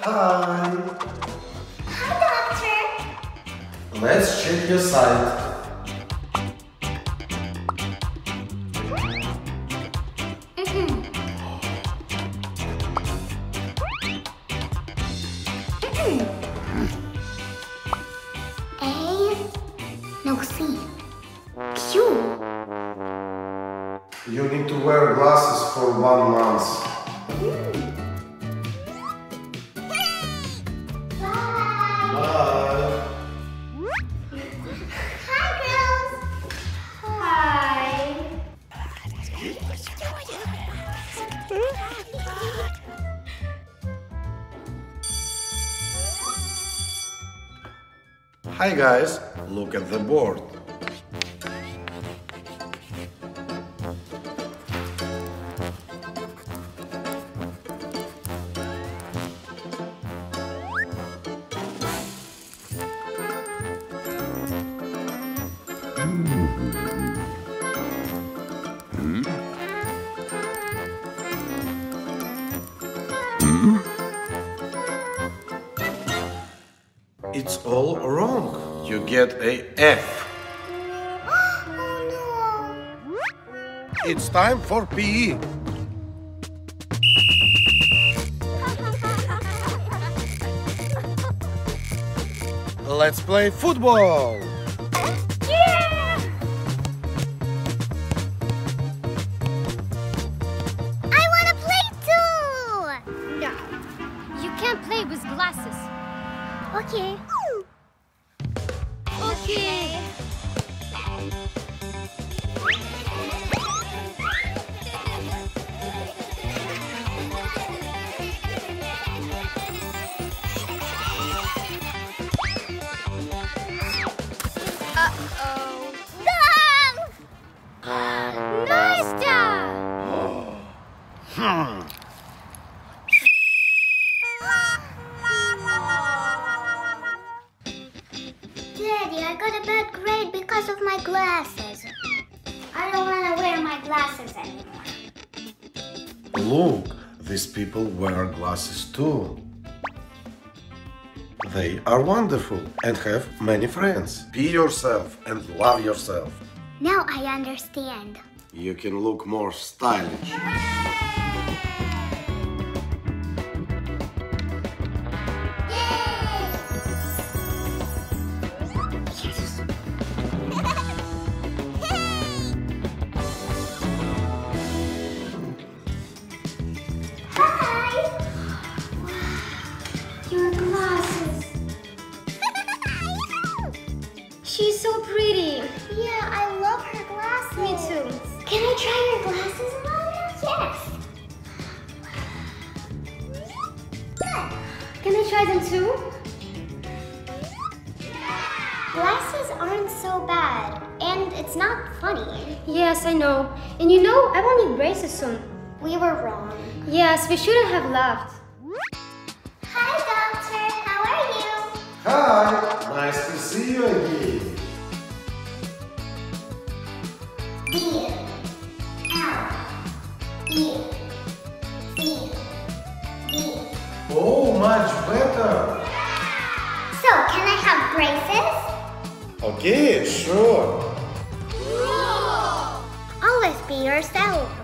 Hi. Hi, doctor. Let's check your sight. You need to wear glasses for 1 month. Bye! Bye! Hi, girls! Hi! Hi, guys! Look at the board. It's all wrong. You get a F. Oh no! It's time for PE. Let's play football. Okay. Okay. Uh-oh. Done! Nice job! I got a bad grade because of my glasses. I don't want to wear my glasses anymore. Look, these people wear glasses too. They are wonderful and have many friends. Be yourself and love yourself. Now I understand. You can look more stylish. Hooray! She's so pretty. Yeah, I love her glasses. Me too. Can I try your glasses, Mama? Yes. Good. Can I try them too? Glasses aren't so bad, and it's not funny. Yes, I know. And you know, I won't need braces soon. We were wrong. Yes, we shouldn't have laughed. Hi, doctor. How are you? Hi. Nice to see you again. Oh, much better. So, can I have braces? Okay, sure. Always be yourself.